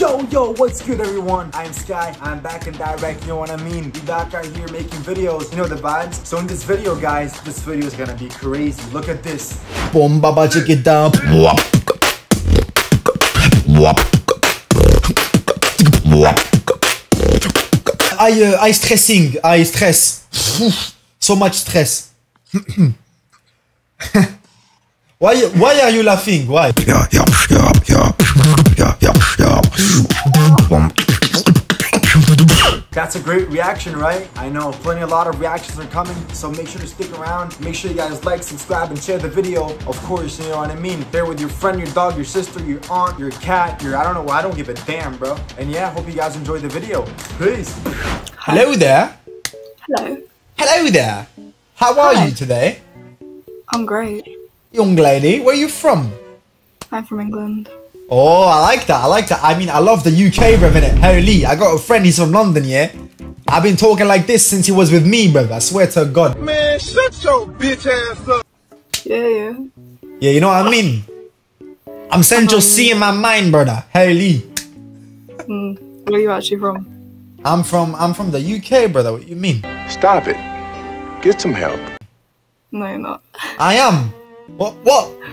Yo, what's good everyone? I'm Sky, I'm back in direct, you know what I mean? We back out here making videos, you know the vibes? So in this video guys, this video is gonna be crazy. Look at this. Boom, baba, check it down. I stress. So much stress. Why are you laughing? Why? That's a great reaction, right? I know, plenty a lot of reactions are coming, so make sure to stick around. Make sure you guys like, subscribe, and share the video. Of course, you know what I mean? There with your friend, your dog, your sister, your aunt, your cat, your I don't know, I don't give a damn, bro. And yeah, hope you guys enjoy the video. Peace. Hello there. Hello. Hello there. How are you today? I'm great. Young lady, where are you from? I'm from England. Oh, I like that, I like that. I mean, I love the UK, bruv, innit? Holy, I got a friend, he's from London, yeah? I've been talking like this since he was with me, bruv, I swear to God. Man, shut your bitch ass up. Yeah. Yeah, you know what I mean? I'm Central C in my mind, brother. Holy. Where are you actually from? I'm from the UK, brother, what you mean? Stop it. Get some help. No, you're not. I am. What?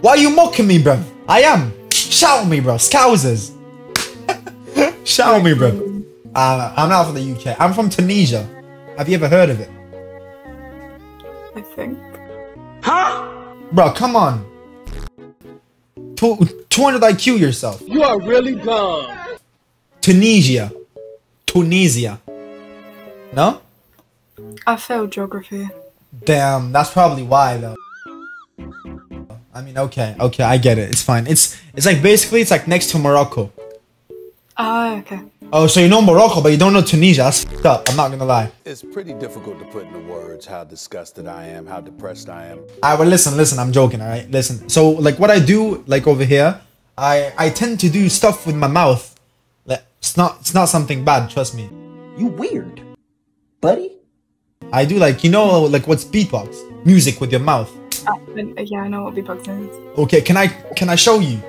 Why are you mocking me, bruv? I am. Shout at me, bro. Scousers. Shout at me, bro. I'm not from the UK. I'm from Tunisia. Have you ever heard of it? I think. Huh? Bro, come on. 200 IQ yourself. You are really dumb. Tunisia. No? I failed geography. Damn, that's probably why, though. I mean, okay, I get it. It's fine. It's like basically it's like next to Morocco. Oh, okay. Oh, so you know Morocco, but you don't know Tunisia. That's f***ed up. I'm not gonna lie. It's pretty difficult to put into words how disgusted I am, how depressed I am. Alright, well, listen. I'm joking. Alright, listen. So like what I do, like over here, I tend to do stuff with my mouth. Like it's not something bad. Trust me. You weird, buddy. I do like you know like what's beatbox music with your mouth. Yeah, I know what beatbox is. Okay, can I show you?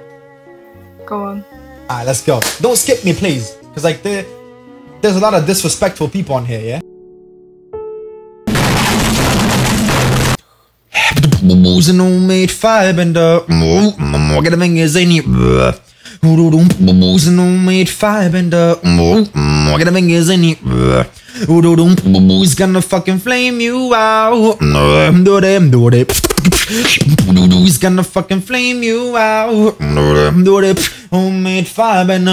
Go on. Alright, let's go. Don't skip me, please. Because, like, there's a lot of disrespectful people on here, yeah? Who's gonna fucking flame you out? Who's gonna fucking flame you out? Homemade fire and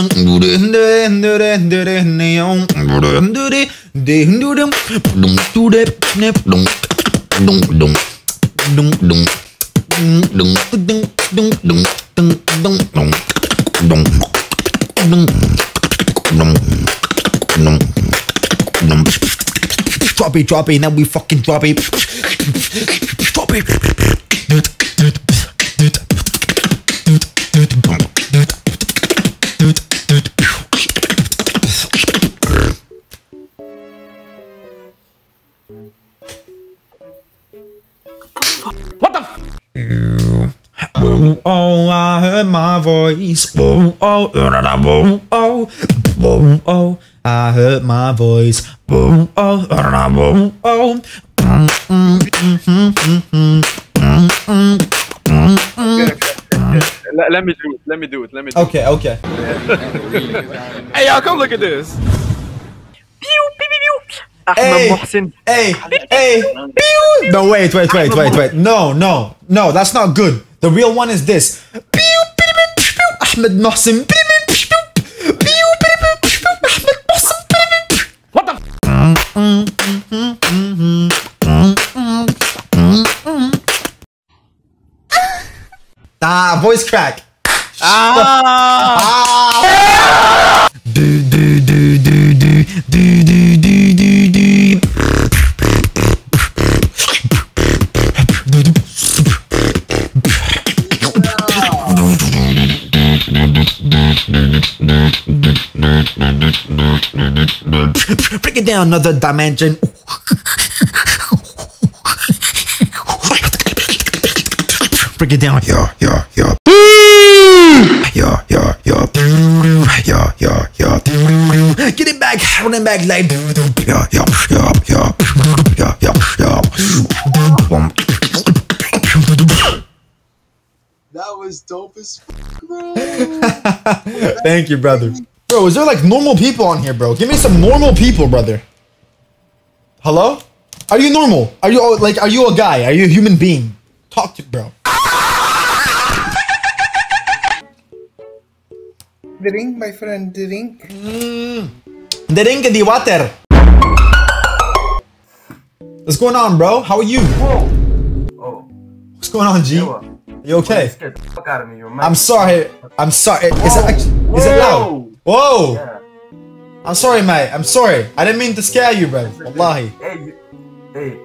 drop it, now we fucking drop it. Drop it. What the f? Oh, I heard my voice. Oh, I heard my voice. Let me do it. Okay. Hey, y'all, come look at this. Ahmed Mohsen. Hey. No, wait. No, that's not good. The real one is this. Ahmed Mohsen. Ah, voice crack. Ah. Break it down another dimension. Break it down. Yeah. Get it back, run it back like that was dope as fuck, bro. Thank you, brother. Bro, is there like normal people on here, bro? Give me some normal people, brother. Hello? Are you normal? Are you like, are you a guy? Are you a human being? Talk to bro. Drink, my friend, drink. Drink the water. What's going on, bro? How are you? Whoa. Oh. What's going on, G? You okay? Scared the fuck out of me. I'm sorry. I'm sorry. Whoa. Is it actually, is it loud? Whoa. Yeah. I'm sorry, mate. I'm sorry. I didn't mean to scare you, bro. Wallahi. Hey,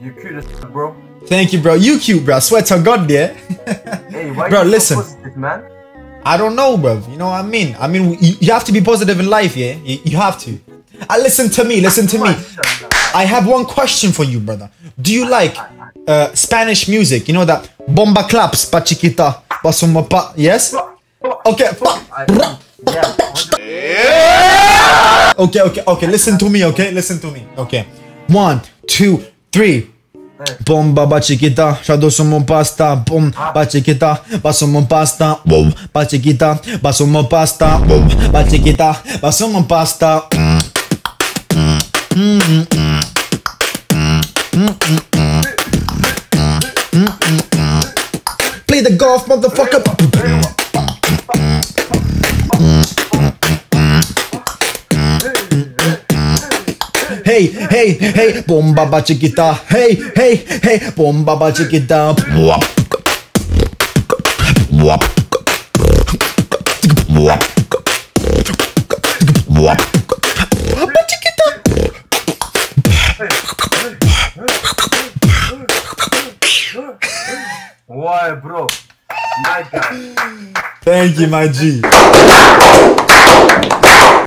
you cute as fuck, bro. Thank you, bro. You cute, bro. I swear to God, yeah. Hey, why bro, you listen. So positive, man? I don't know, bro. You know what I mean? I mean, you have to be positive in life, yeah? You have to. Listen to me. Listen to me. I have one question for you, brother. Do you like Spanish music? You know that bomba claps, pa chiquita, pa suma pa. Yes? Okay. Okay. Listen to me, okay? Listen to me. Okay. 1, 2, 3. Bomba bachiquita, shadow sumo pasta, boom, bachiquita, basumo pasta, boom, bachiquita, basumo pasta, boom, bachiquita, basumo pasta. Play the golf, motherfucker. Hey, hey, hey, bomba bachiquita. Hey, hey, hey, bomba bachiquita. Wop, wop, wop, wop, bachiquita. Why, bro? My God. Thank you, my G.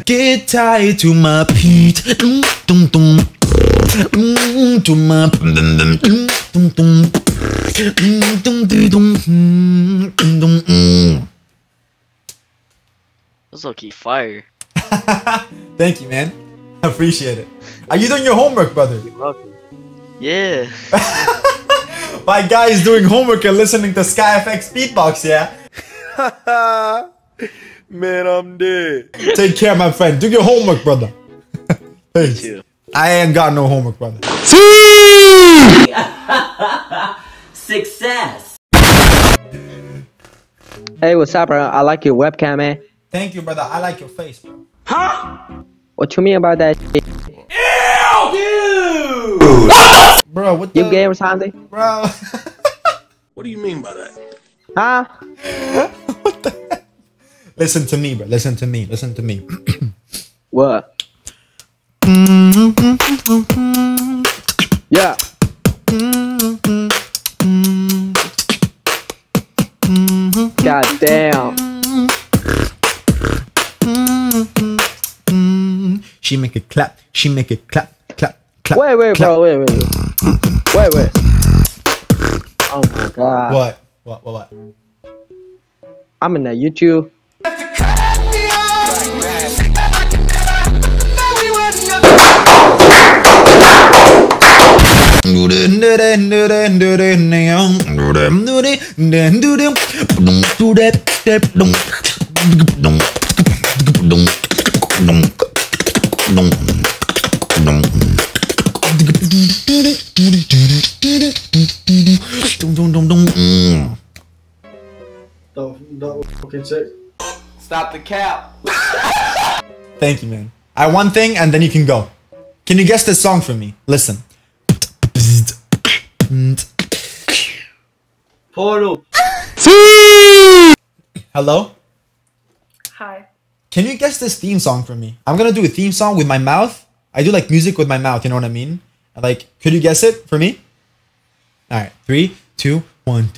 Get tied to my feet, dum dum, to my dum dum, dum dum, dum dum, dum dum. That's okay, fire. Thank you, man. I appreciate it. Are you doing your homework, brother? You're welcome. Yeah. My guy is doing homework and listening to SkyFX beatbox, yeah. Man, I'm dead. Take care, my friend. Do your homework, brother. Thanks. I ain't got no homework, brother. Success. Hey, what's up, bro? I like your webcam, man. Thank you, brother. I like your face, bro. Huh? What you mean about that shit? Ew! Dude! Bro, what the? You gay or something? Bro. What do you mean by that? Huh? What the? Listen to me, bro. Listen to me. Listen to me. What? Yeah. God damn. She make it clap. She make it clap. Clap. Clap. Wait, wait, clap. Bro. Wait, wait. Wait, wait. Oh my God. What? What? What? What? I'm in a YouTube. Stop the cap. Thank you, man. I want one thing and then you can go. Can you guess this song for me? Listen. Polo. Hello? Hi. Can you guess this theme song for me? I'm gonna do a theme song with my mouth. I do like music with my mouth, you know what I mean? Like, could you guess it for me? Alright, 3, 2, 1.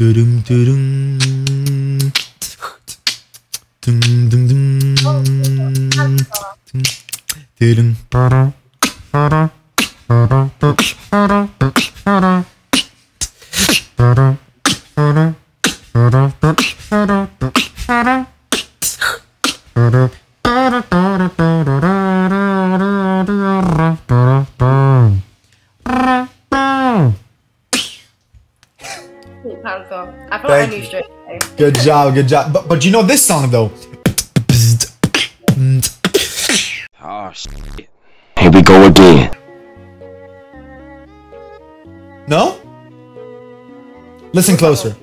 I feel like I knew straight away. Good job, good job. But you know this song though. Oh shit. Here we go again. No? Listen closer.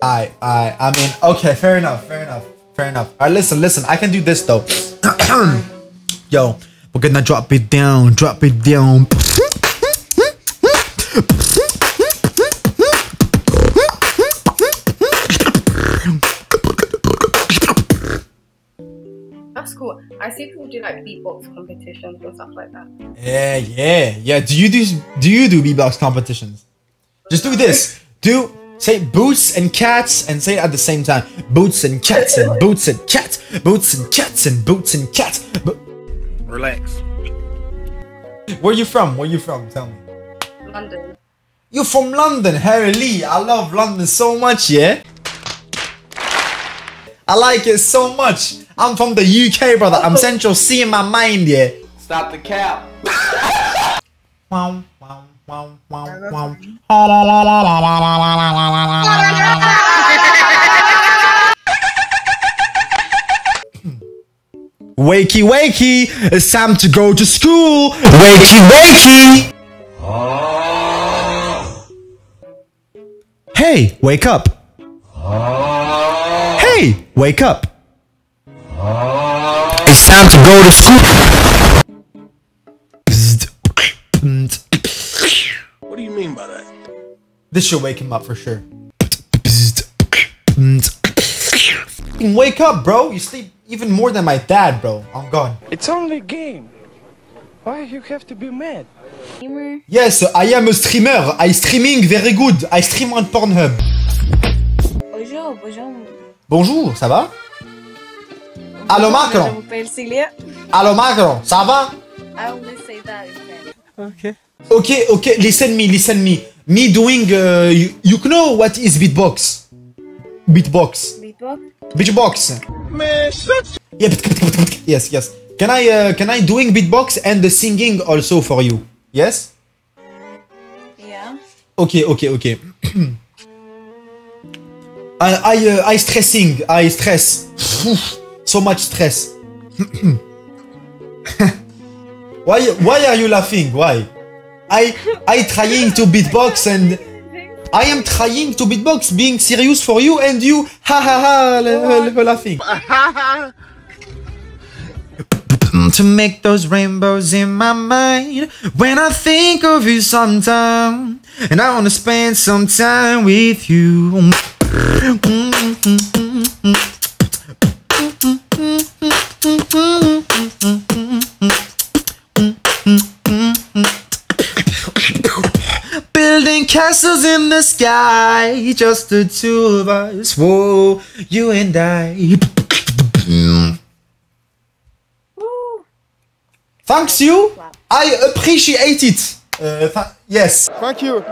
I mean, okay, fair enough. Alright, listen, I can do this though. Yo, we're gonna drop it down. That's cool. I see people do like beatbox competitions and stuff like that. Yeah. Do you do beatbox competitions? Just do this. Say boots and cats and say it at the same time. Boots and cats and boots and cats. Boots and cats and boots and cats. Relax. Where you from? Tell me. London. You're from London, Harry Lee. I love London so much, yeah? I like it so much. I'm from the UK, brother. I'm Central C in my mind, yeah? Stop the cap. Wakey, it's time to go to school. Wakey. Hey, wake up. Hey, wake up. It's time to go to school. What do you mean by that? This should wake him up for sure. Wake up, bro. You sleep even more than my dad, bro. I'm gone. It's only a game. Why you have to be mad? Streamer? Yes, I am a streamer. I streaming very good. I stream on Pornhub. Bonjour. Bonjour, ça va? Allô, Macron. Je m'appelle Celia. Allô, Macron, ça va? I only say that in French. Okay, listen me. Me doing, you know what is beatbox? Beatbox. Yes. Can I doing beatbox and the singing also for you? Yes? Yeah. Okay. I stressing. I stress. So much stress. Why are you laughing? Why? I trying to beatbox and I am trying to beatbox, being serious for you and you laughing. To make those rainbows in my mind when I think of you sometime, and I wanna spend some time with you. Building castles in the sky, just the two of us. Whoa, you and I. Thanks you. I appreciate it. Yes. Thank you.